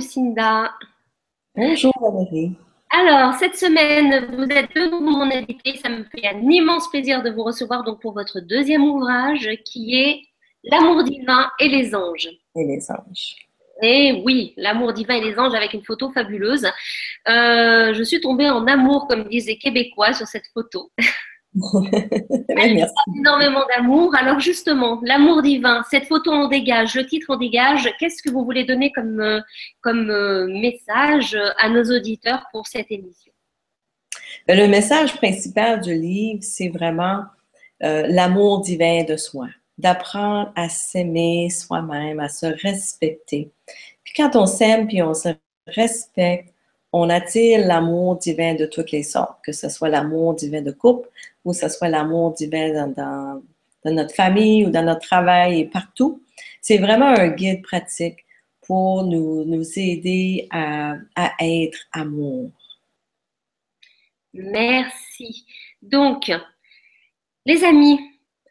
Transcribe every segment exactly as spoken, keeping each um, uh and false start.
Lucinda. Bonjour Valérie. Alors, cette semaine, vous êtes de nouveau mon invitée. Ça me fait un immense plaisir de vous recevoir donc pour votre deuxième ouvrage qui est L'amour divin et les anges. Et les anges. Et oui, L'amour divin et les anges avec une photo fabuleuse. Euh, je suis tombée en amour, comme disent les Québécois, sur cette photo. Merci. Énormément d'amour. Alors justement, l'amour divin, cette photo en dégage, le titre en dégage. Qu'est-ce que vous voulez donner comme, comme message à nos auditeurs pour cette émission? Le message principal du livre, c'est vraiment euh, l'amour divin de soi, d'apprendre à s'aimer soi-même, à se respecter. Puis quand on s'aime puis on se respecte, on attire l'amour divin de toutes les sortes, que ce soit l'amour divin de couple ou que ce soit l'amour divin dans, dans, dans notre famille ou dans notre travail et partout. C'est vraiment un guide pratique pour nous, nous aider à, à être amour. Merci. Donc, les amis,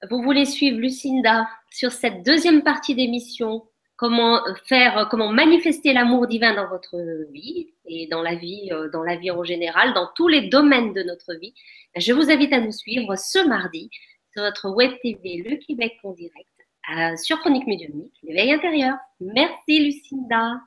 vous voulez suivre Lucinda sur cette deuxième partie d'émission? Comment faire, comment manifester l'amour divin dans votre vie et dans la vie, dans la vie en général, dans tous les domaines de notre vie. Je vous invite à nous suivre ce mardi sur notre web T V Le Québec en direct sur Chronique médiumnique, l'éveil intérieur. Merci Lucinda.